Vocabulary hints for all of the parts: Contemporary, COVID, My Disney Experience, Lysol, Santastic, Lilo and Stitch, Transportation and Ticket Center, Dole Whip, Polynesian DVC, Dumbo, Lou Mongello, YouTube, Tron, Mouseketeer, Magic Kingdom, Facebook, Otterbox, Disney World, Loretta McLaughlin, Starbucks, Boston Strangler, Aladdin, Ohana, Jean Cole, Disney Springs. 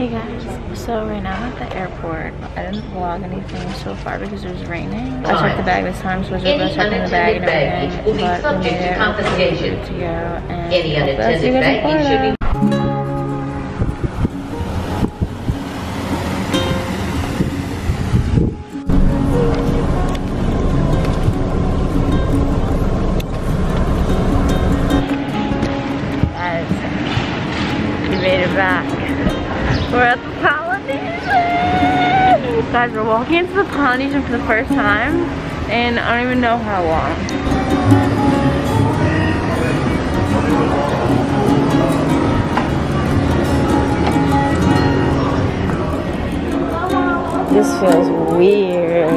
Hey guys, so right now I'm at the airport. I didn't vlog anything so far because it was raining. I checked the bag this time, so I was just checking the bag and everything. Will be subject to confiscation. Any unattended baggage should be. Guys, we're walking into the Polynesian for the first time, and I don't even know how long. This feels weird.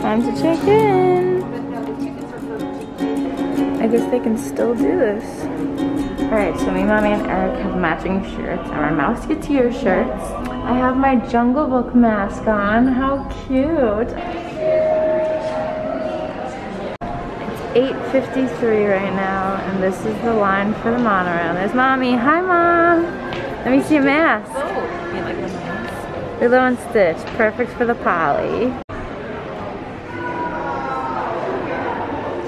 Time to check in. I guess they can still do this. Alright, so me, Mommy, and Eric have matching shirts. And my Mouseketeer shirts. I have my Jungle Book mask on. How cute. It's 8:53 right now, and this is the line for the monorail. There's Mommy. Hi, Mom. Let me see a mask. Oh, you like this mask? Lilo and Stitch. Perfect for the Poly.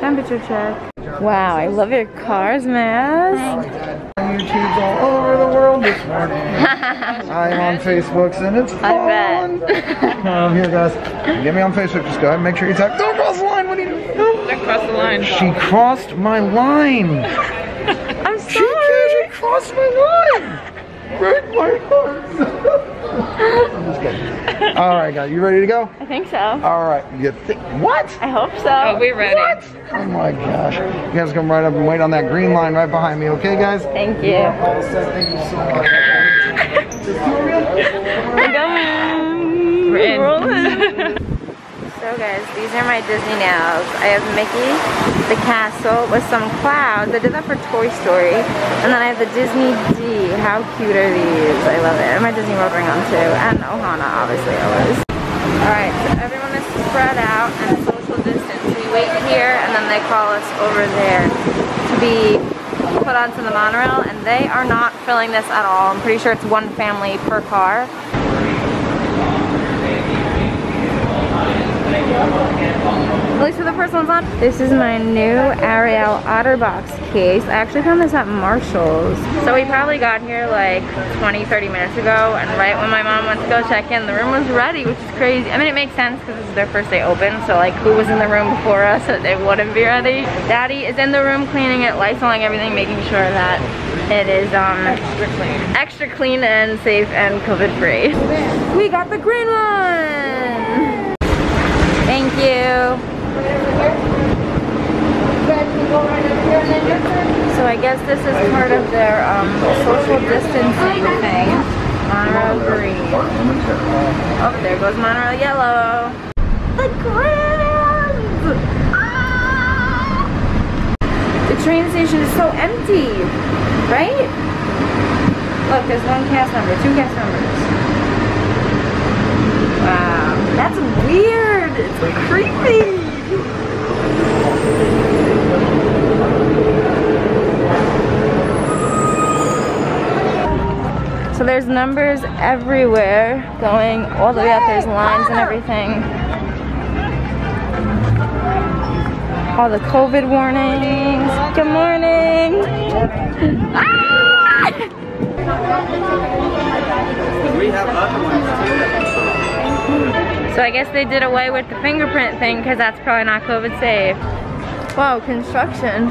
Temperature check. Wow, I love your car's mask. YouTube's all over the world this morning. I'm on Facebook's and it's fun. Here, guys. Get me on Facebook. Just go ahead and make sure you type. Don't cross the line. What are you doing? Don't cross the line. She crossed my line. I'm sorry. She crossed my line. Break my heart. I'm just kidding. All right, guys, you ready to go? I think so. All right, you think what? I hope so. Oh, we're ready. What? Oh my gosh! You guys come right up and wait on that green line right behind me, okay, guys? Thank you. All set. Thank you so much. We're rolling. So, guys, these are my Disney nails. I have Mickey, the castle with some clouds. I did that for Toy Story, and then I have the Disney D. How cute are these? I love it. And my Disney World ring on too. And Ohana, obviously, always. Alright, so everyone is spread out and social distance. We wait here and then they call us over there to be put onto the monorail. And they are not filling this at all. I'm pretty sure it's one family per car. At least for the first one's on. This is my new Ariel Otterbox case. I actually found this at Marshall's. So we probably got here like 20-30 minutes ago, and right when my mom went to go check in, the room was ready, which is crazy. I mean, it makes sense because this is their first day open, so like who was in the room before us that they wouldn't be ready? Daddy is in the room cleaning it, Lysoling everything, making sure that it is extra clean and safe and COVID free. We got the green one! Thank you. So I guess this is part of their social distancing thing. Monorail green. Oh, there goes monorail yellow. The Grand! Ah! The train station is so empty, right? Look, there's one cast member, two cast members. Wow, that's weird. It's creepy! So there's numbers everywhere going all the way out. There's lines and everything. All the COVID warnings. Good morning! Ah! We have other ones too. So I guess they did away with the fingerprint thing because that's probably not COVID safe. Wow, construction.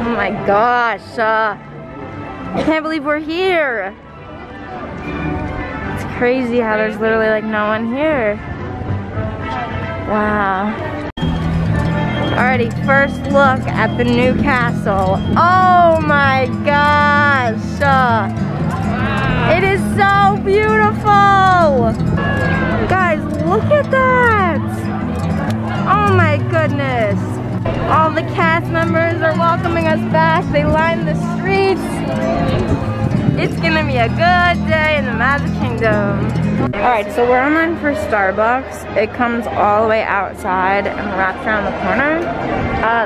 Oh my gosh. I can't believe we're here. It's crazy how there's literally like no one here. Wow. Alrighty, first look at the new castle. Oh my gosh. It is so beautiful! Guys, look at that! Oh my goodness! All the cast members are welcoming us back. They line the streets. It's gonna be a good day in the Magic Kingdom. Alright, so we're online for Starbucks. It comes all the way outside and wraps around the corner.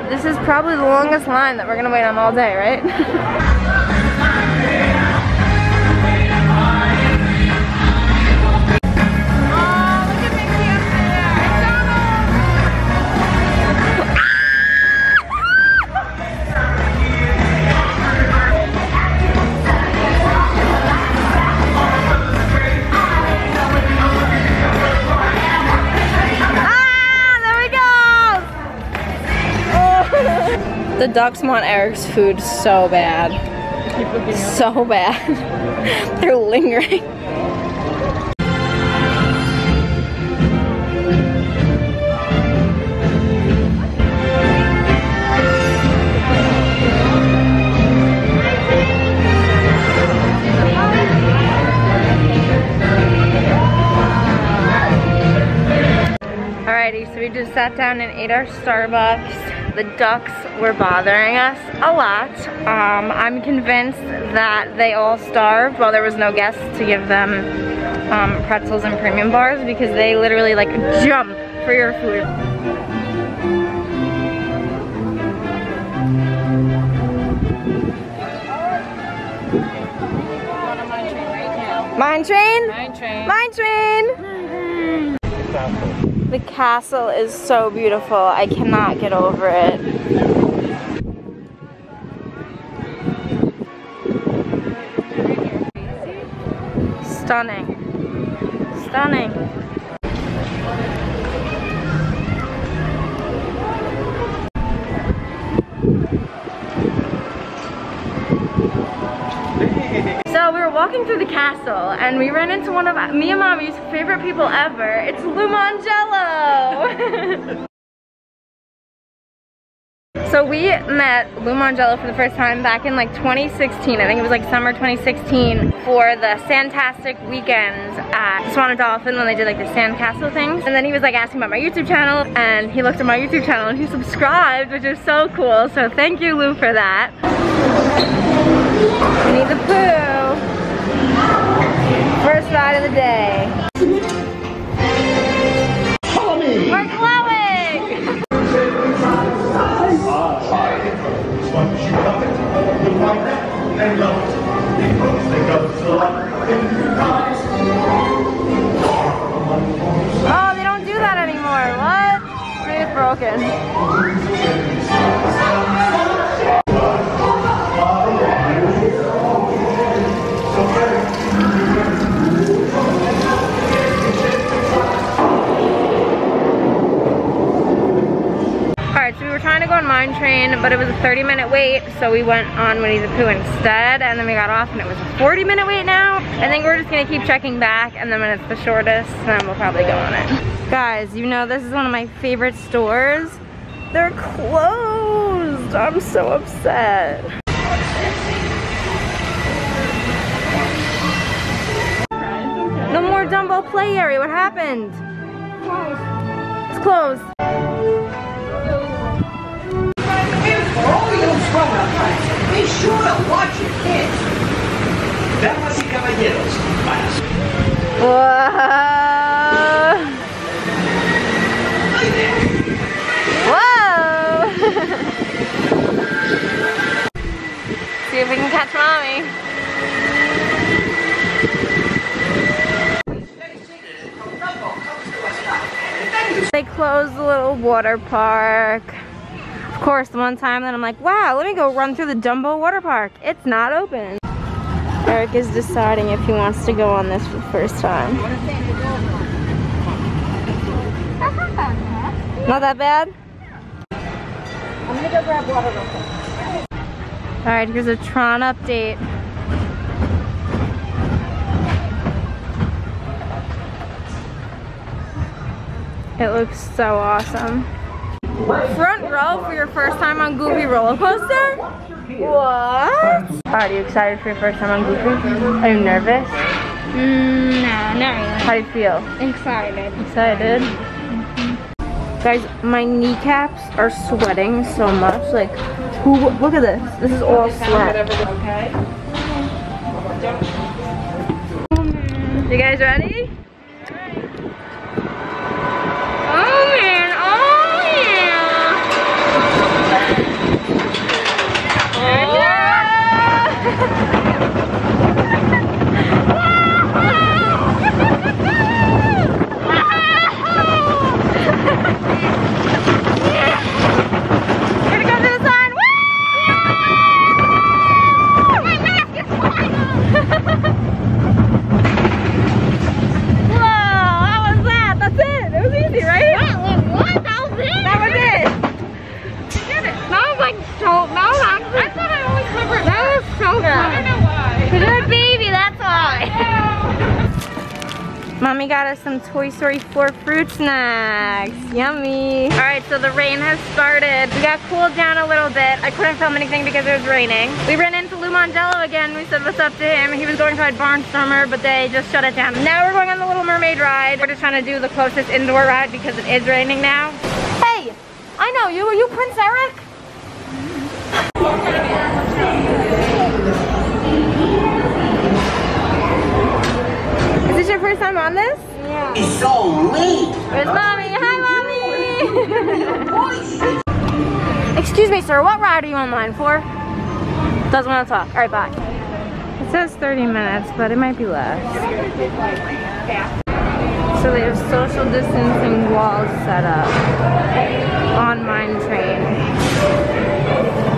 This is probably the longest line that we're gonna wait on all day, right? The ducks want Eric's food so bad. So bad. They're lingering. Alrighty, so we just sat down and ate our Starbucks. The ducks were bothering us a lot. I'm convinced that they all starved while there was no guests to give them pretzels and premium bars because they literally like jump for your food. Mine train? Mine train. Mine train. Mm-hmm. The castle is so beautiful. I cannot get over it. Stunning. Stunning. So we were walking through the castle and we ran into one of me and Mommy's favorite people ever. It's Lou Mongello. So we met Lou Mongello for the first time back in like 2016. I think it was like summer 2016 for the Santastic weekends at Swan and Dolphin when they did like the sandcastle things. And then he was like asking about my YouTube channel and he looked at my YouTube channel and he subscribed, which is so cool. So thank you, Lou, for that. Winnie the Pooh. First ride of the day. Oh, they don't do that anymore. What? It's broken. Alright, so we were trying to go on Mine Train, but it was a 30-minute wait, so we went on Winnie the Pooh instead, and then we got off and it was a 40-minute wait now. I think we're just gonna keep checking back, and then when it's the shortest, then we'll probably go on it. Guys, you know this is one of my favorite stores. They're closed. I'm so upset. No more Dumbo play area. What happened? It's closed. All you grown-up guys, be sure to watch your kids. Damas y caballeros, vamos. Whoa! See if we can catch Mommy. They closed the little water park. Of course, the one time that I'm like, wow, let me go run through the Dumbo water park. It's not open. Eric is deciding if he wants to go on this for the first time. That's not bad, huh? Not that bad? I'm gonna go grab water real quick. Alright, here's a Tron update. It looks so awesome. Front row for your first time on Goofy roller coaster? What? Are you excited for your first time on Goofy? Are you nervous? No, not really. How do you feel? Excited. Excited? Mm-hmm. Guys, my kneecaps are sweating so much. Like, who? Look at this. This is all sweat. Okay. You guys ready? like so no, I thought I only covered that was so good. I don't know why. Because you're a baby, that's why. Yeah. Mommy got us some Toy Story 4 fruit snacks. Yummy. Alright, so the rain has started. We got cooled down a little bit. I couldn't film anything because it was raining. We ran into Lou Mongello again. We said what's up to him. He was going to ride Barnstormer, but they just shut it down. Now we're going on the Little Mermaid ride. We're just trying to do the closest indoor ride because it is raining now. Hey! I know you. Are you Prince Eric? Is this your first time on this? Yeah. It's so late. Where's Mommy? Hi, Mommy. Excuse me, sir. What ride are you online for? Doesn't want to talk. All right, bye. It says 30 minutes, but it might be less. So they have social distancing walls set up on mine train.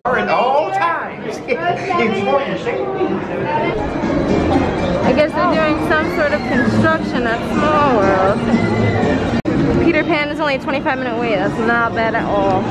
At all times. I guess they're doing some sort of construction at Small World. Peter Pan is only a 25-minute wait. That's not bad at all.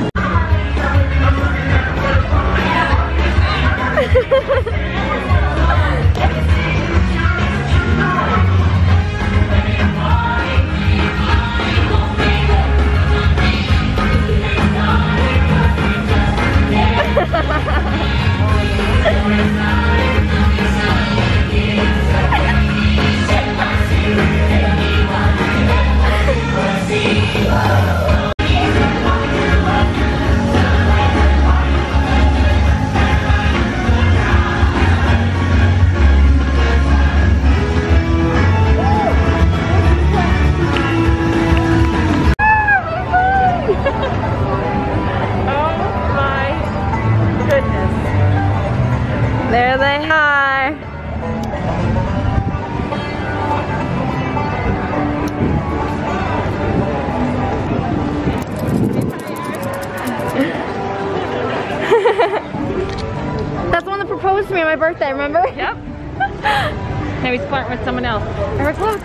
To me on my birthday, remember? Yep. Now he's flirting with someone else. Eric, look.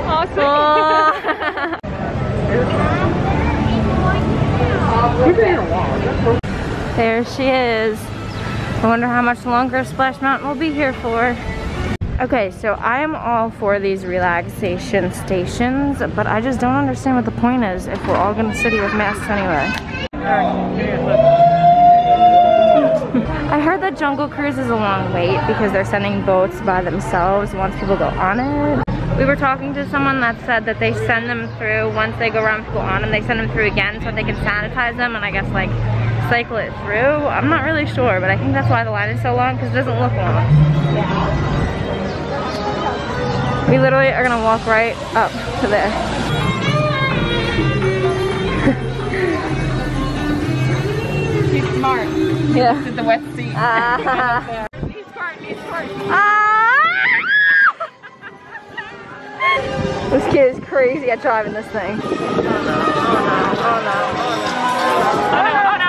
Oh, sweet. Oh. There she is. I wonder how much longer Splash Mountain will be here for. Okay, so I'm all for these relaxation stations, but I just don't understand what the point is if we're all going to sit here with masks anyway. I heard that Jungle Cruise is a long wait because they're sending boats by themselves once people go on it. We were talking to someone that said that they send them through once they go around people on them, they send them through again so they can sanitize them and I guess like cycle it through. I'm not really sure, but I think that's why the line is so long because it doesn't look long. Yeah. We literally are gonna walk right up to there. Smart. Yeah. It's at the West Sea. Knees part, knees part. This kid is crazy at driving this thing. Oh no, oh no, oh no, oh no. Oh no, oh no.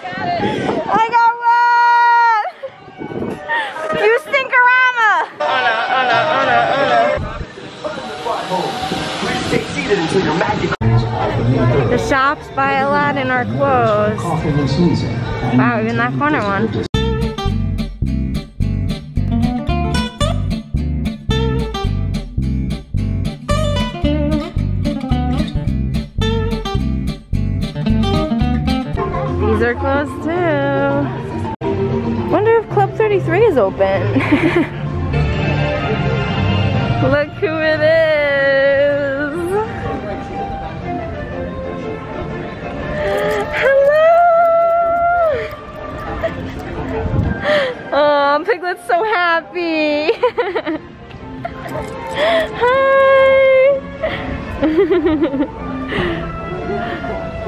Got it. I got wet! You stinkorama! Oh no, oh no, oh no, oh no. Please stay seated until your magic. The shops by Aladdin are closed. Wow, even that corner one. These are closed too. Wonder if Club 33 is open. Look who it is. Oh, Piglet's so happy. Hi.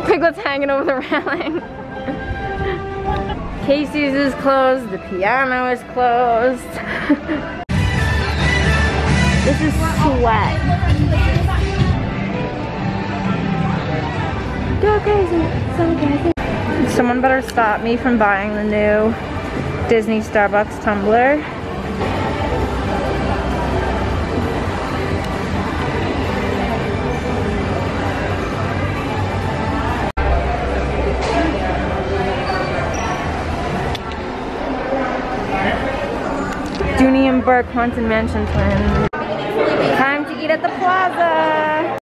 Piglet's hanging over the railing. Casey's is closed. The piano is closed. This is sweat. Go crazy. So crazy. Someone better stop me from buying the new Disney Starbucks tumbler. Burke Haunted Mansion plan. Time to eat at the plaza.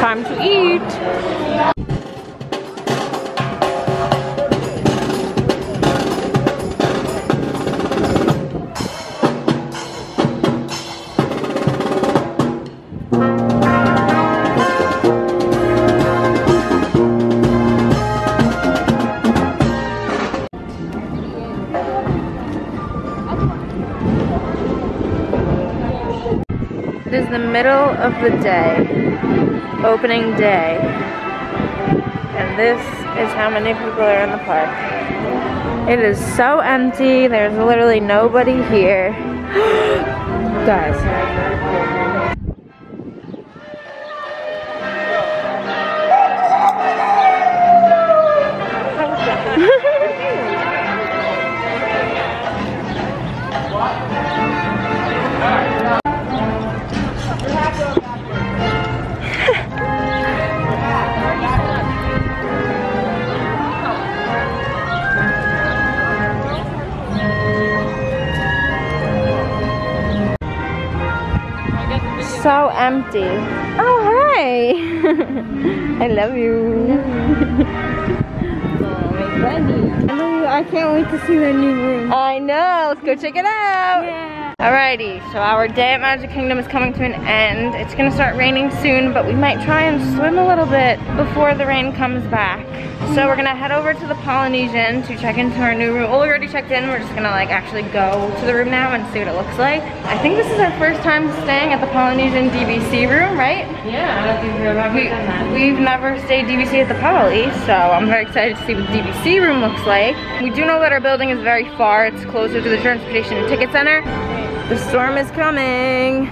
Time to eat. It is the middle of the day, opening day, and this is how many people are in the park. It is so empty, there's literally nobody here. Guys. So empty. Oh, hi! I love you. Oh, I can't wait to see the new room. I know. Let's go check it out. Yeah. Alrighty. So our day at Magic Kingdom is coming to an end. It's gonna start raining soon, but we might try and swim a little bit before the rain comes back. So we're gonna head over to the Polynesian to check into our new room. Well, we already checked in. We're just gonna like actually go to the room now and see what it looks like. I think this is our first time staying at the Polynesian DVC room, right? Yeah, I don't think we've ever done that. We've never stayed DVC at the Poly, so I'm very excited to see what the DVC room looks like. We do know that our building is very far. It's closer to the Transportation and Ticket Center. The storm is coming.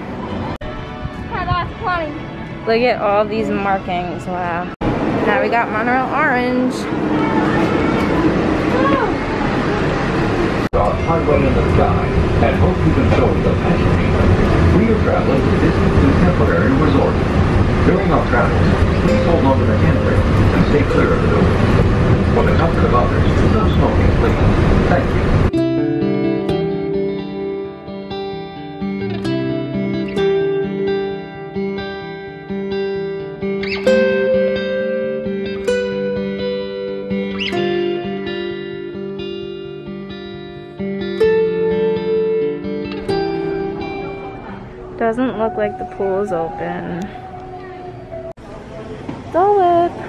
Look at all these markings, wow. Now we got monorail orange. Highway in the sky, and hope you can show the passion. We are traveling to Disney Contemporary Resort. During our travels, please hold on to the handrail and stay clear of the doors. For the comfort of others, no smoking, please. Thank you. Doesn't look like the pool is open. Dole Whip!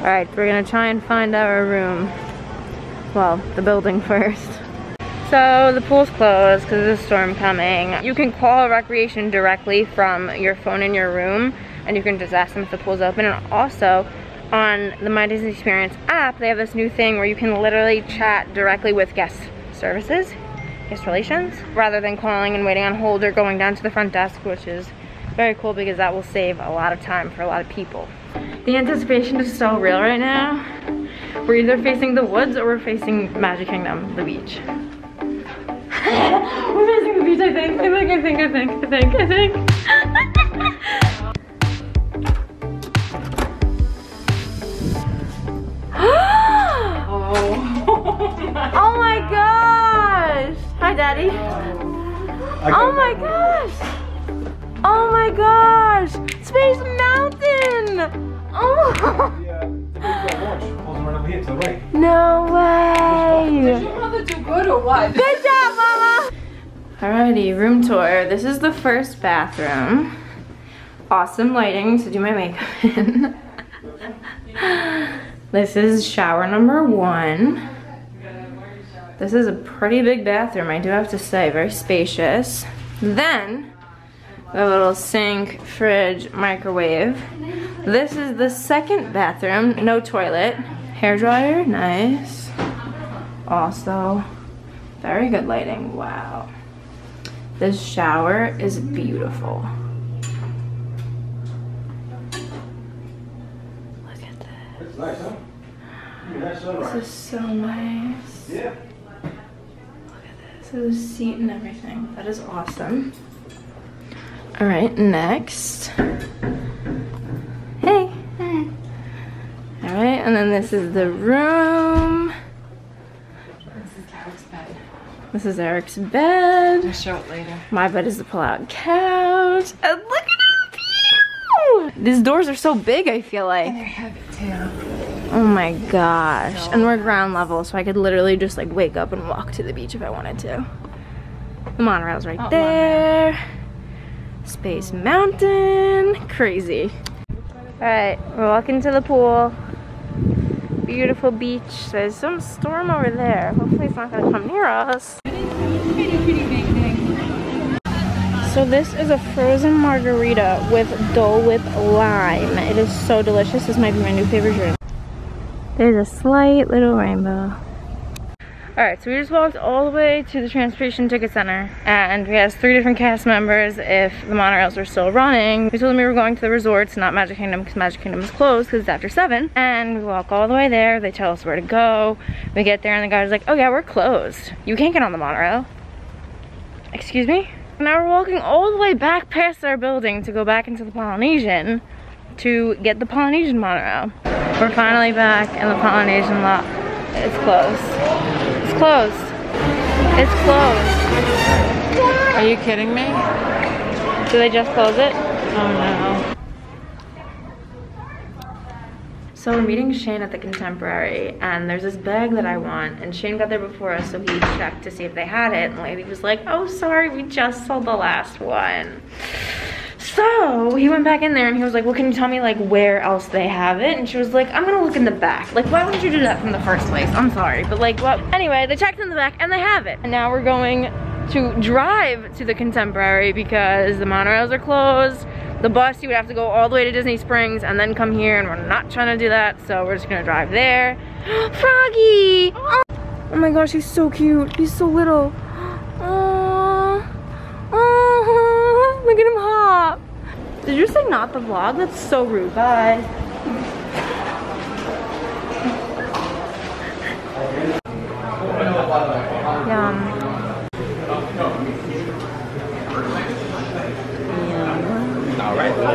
Alright, we're gonna try and find our room. Well, the building first. So, the pool's closed because there's a storm coming. You can call recreation directly from your phone in your room, and you can just ask them if the pool's open. And also, on the My Disney Experience app, they have this new thing where you can literally chat directly with guest services. Guest relations, rather than calling and waiting on hold or going down to the front desk, which is very cool because that will save a lot of time for a lot of people. The anticipation is so real right now. We're either facing the woods or we're facing Magic Kingdom, the beach. We're facing the beach, I think. Oh my gosh! Hi, Daddy. Oh my gosh! Oh my gosh! Space Mountain! Oh! No way! Did your mother do good or what? Good job, Mama! Alrighty, room tour. This is the first bathroom. Awesome lighting to do my makeup in. This is shower number one. This is a pretty big bathroom, I do have to say, very spacious. Then, a little sink, fridge, microwave. This is the second bathroom, no toilet. Hairdryer, nice. Also, very good lighting, wow. This shower is beautiful. Look at that. It's nice, huh? This is so nice. Yeah. So the seat and everything. That is awesome. Alright, next. Hey! Alright, and then this is the room. This is Eric's bed. This is Eric's bed. I'll show it later. My bed is the pull-out couch. And look at the view! These doors are so big, I feel like. And they're heavy too. Oh my gosh. So, and we're ground level, so I could literally just like wake up and walk to the beach if I wanted to. The monorail's right there. Monorail. Space Mountain. Crazy. Alright, we're walking to the pool. Beautiful beach. There's some storm over there. Hopefully it's not going to come near us. So this is a frozen margarita with Dole Whip lime. It is so delicious. This might be my new favorite drink. There's a slight little rainbow. Alright, so we just walked all the way to the Transportation and Ticket Center, and we asked 3 different cast members if the monorails were still running. We told them we were going to the resorts, not Magic Kingdom, because Magic Kingdom is closed because it's after 7. And we walk all the way there, they tell us where to go. We get there and the guy's like, oh yeah, we're closed. You can't get on the monorail. Excuse me? Now we're walking all the way back past our building to go back into the Polynesian to get the Polynesian monorail. We're finally back in the Polynesian lot. It's closed. It's closed. It's closed. Are you kidding me? Do they just close it? Oh no. So we're meeting Shane at the Contemporary, and there's this bag that I want, and Shane got there before us, so he checked to see if they had it, and the lady was like, oh sorry, we just sold the last one. So he went back in there and he was like, well, can you tell me like where else they have it? And she was like, I'm gonna look in the back. Like, why would you do that from the first place? I'm sorry, but like, what? Well, anyway, they checked in the back and they have it. And now we're going to drive to the Contemporary because the monorails are closed. The bus, you would have to go all the way to Disney Springs and then come here, and we're not trying to do that. So we're just gonna drive there. Froggy! Oh, oh my gosh, he's so cute. He's so little. Oh, look at him hop. Did you say not the vlog? That's so rude. Bye. Yum. Yum. All right.